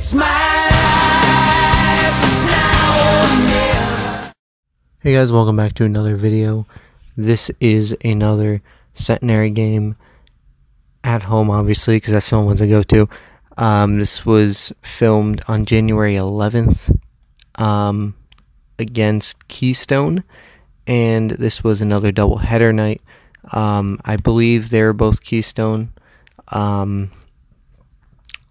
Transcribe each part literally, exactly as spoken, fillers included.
It's my life, it's now or never. Hey guys, welcome back to another video. This is another centenary game at home, obviously, because that's the only ones I go to. Um, this was filmed on January eleventh um, against Keystone, and this was another doubleheader night. Um, I believe they're both Keystone. Um,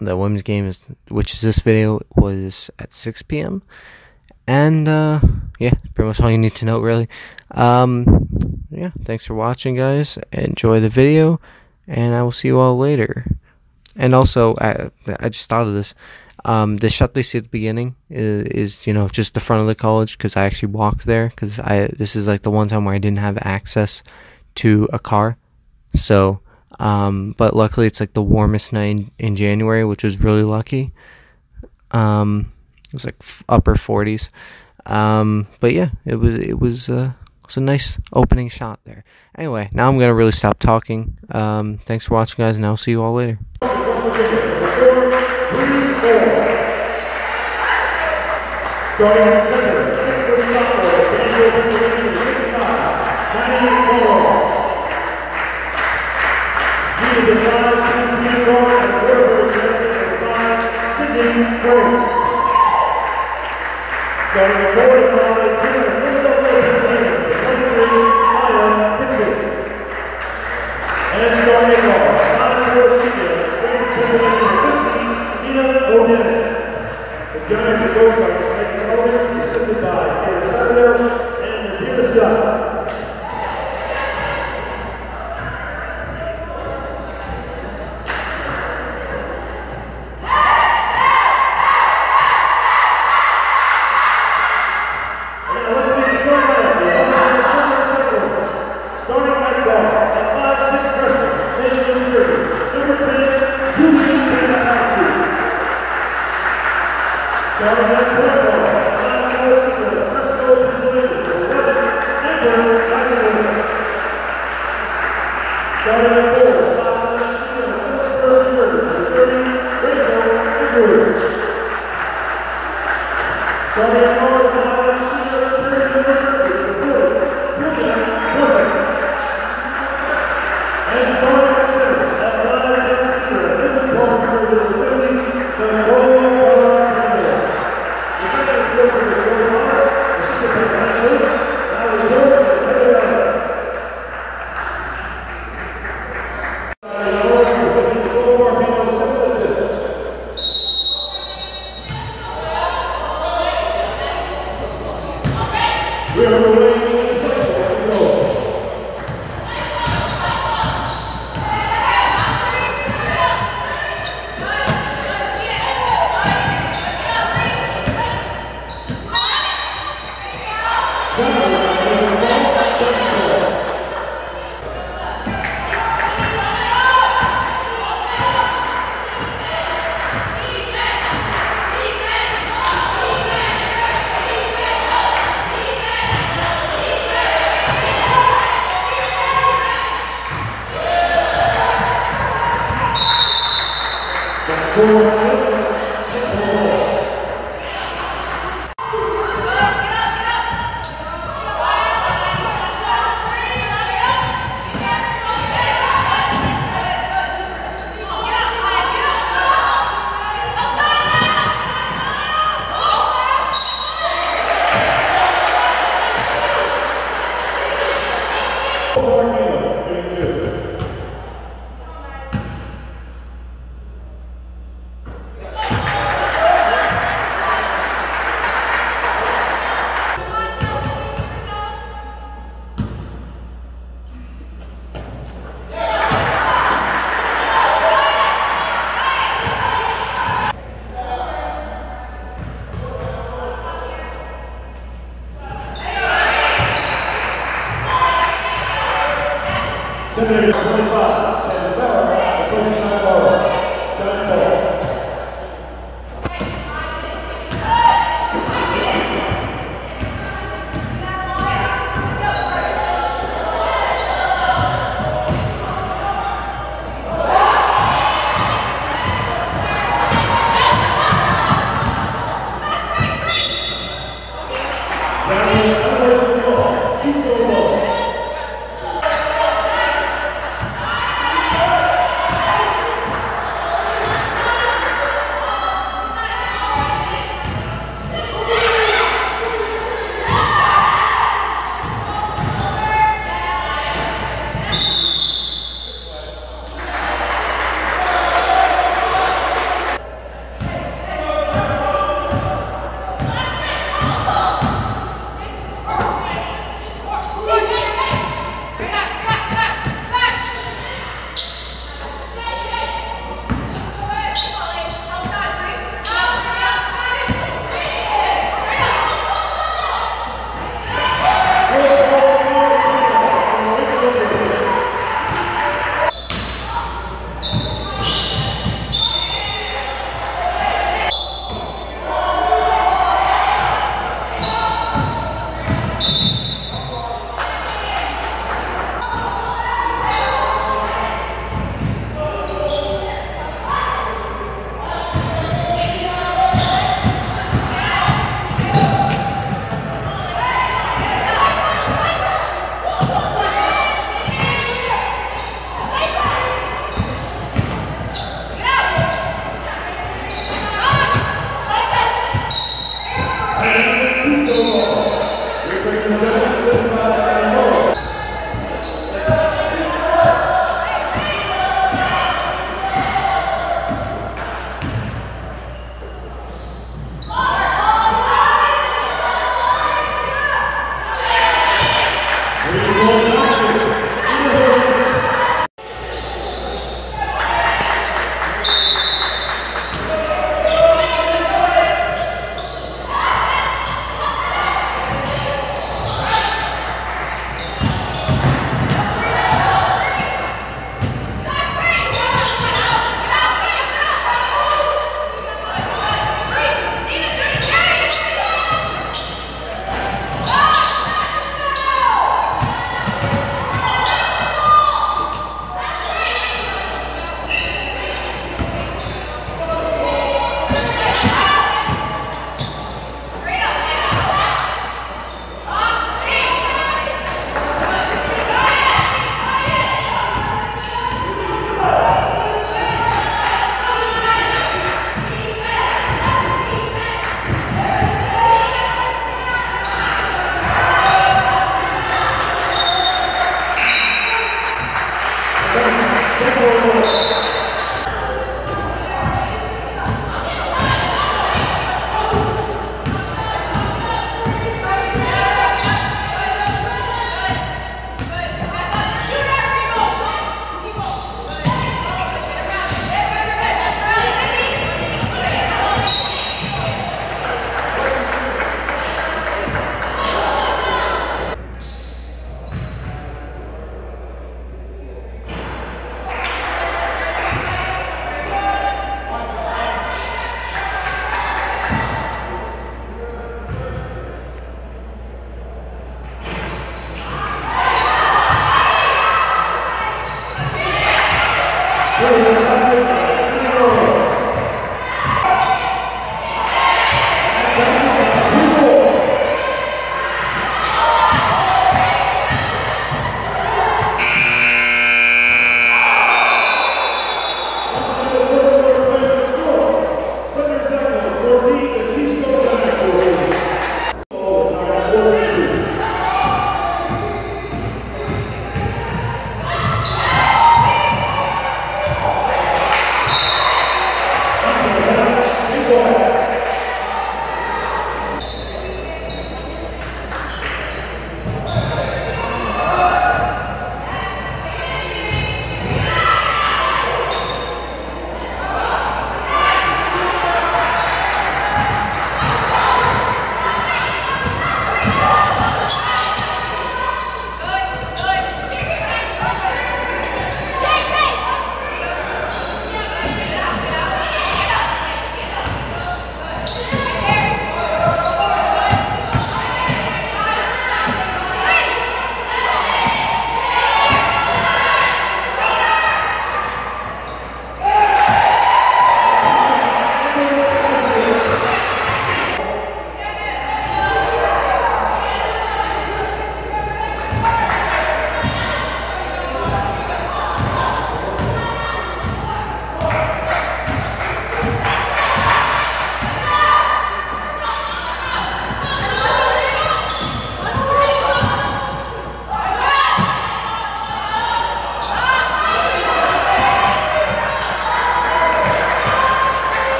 the women's game, is, which is this video, was at six P M And, uh, yeah, pretty much all you need to know, really. Um, yeah, thanks for watching, guys. Enjoy the video, and I will see you all later. And also, I, I just thought of this. Um, the shot they see at the beginning is, is you know, just the front of the college, because I actually walked there, because I this is, like, the one time where I didn't have access to a car. So, um, but luckily it's, like, the warmest night in, in January, which was really lucky. Um... It was like upper forties, um, but yeah, it was it was uh, it was a nice opening shot there. Anyway, now I'm gonna really stop talking. Um, thanks for watching, guys, and I'll see you all later. So the recording on the computer, put up the computer, put and starting off, not for seniors, twenty-two fifteen, the Giants are going by making order, assisted by Peter Senator and Peter Scott.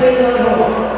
Thank you.